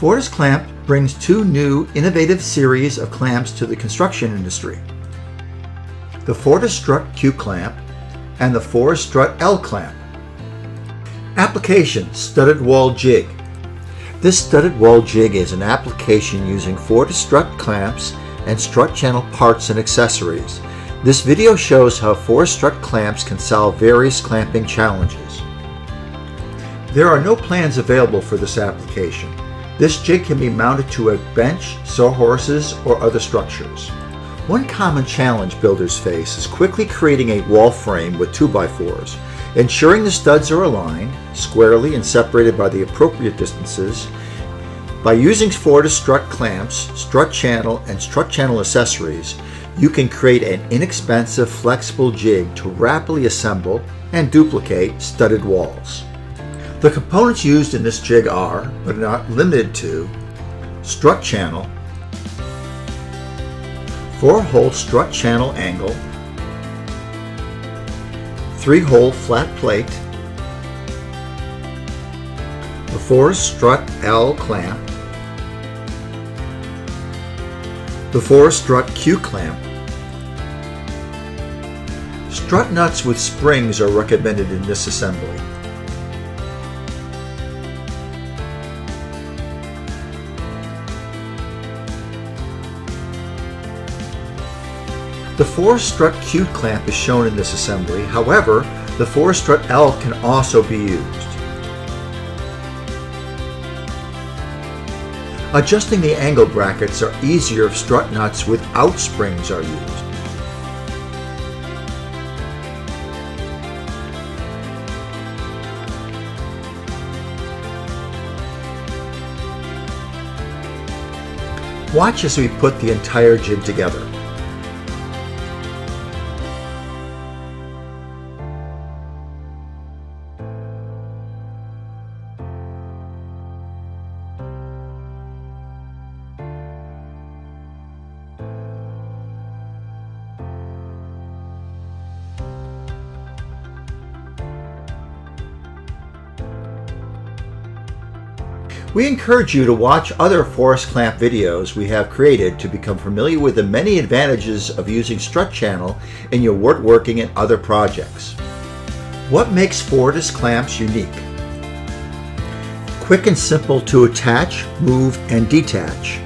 FortisClamp brings two new innovative series of clamps to the construction industry. The FortisStrut Q clamp and the FortisStrut L clamp. Application: studded wall jig. This studded wall jig is an application using FortisStrut clamps and strut channel parts and accessories. This video shows how FortisStrut clamps can solve various clamping challenges. There are no plans available for this application. This jig can be mounted to a bench, sawhorses, or other structures. One common challenge builders face is quickly creating a wall frame with 2x4s. Ensuring the studs are aligned squarely and separated by the appropriate distances. By using FortisStrut clamps, strut channel, and strut channel accessories, you can create an inexpensive, flexible jig to rapidly assemble and duplicate studded walls. The components used in this jig are, but are not limited to, strut channel, 4-hole strut channel angle, 3-hole flat plate, the FortisStrut L clamp, the FortisStrut Q clamp. Strut nuts with springs are recommended in this assembly. The FortisStrut Q clamp is shown in this assembly, however, the FortisStrut L can also be used. Adjusting the angle brackets are easier if strut nuts without springs are used. Watch as we put the entire jig together. We encourage you to watch other FortisClamp videos we have created to become familiar with the many advantages of using strut channel in your woodworking and other projects. What makes FortisClamps unique? Quick and simple to attach, move, and detach.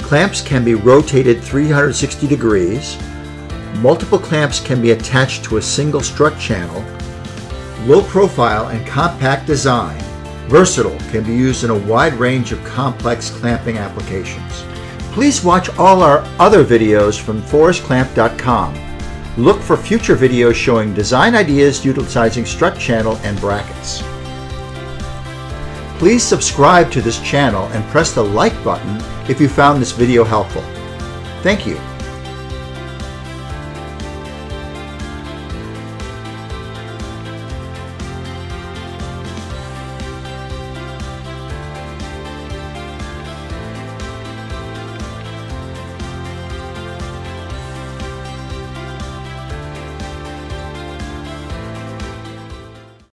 Clamps can be rotated 360 degrees. Multiple clamps can be attached to a single strut channel. Low profile and compact design. Versatile, can be used in a wide range of complex clamping applications. Please watch all our other videos from FortisClamp.com. Look for future videos showing design ideas utilizing strut channel and brackets. Please subscribe to this channel and press the like button if you found this video helpful. Thank you.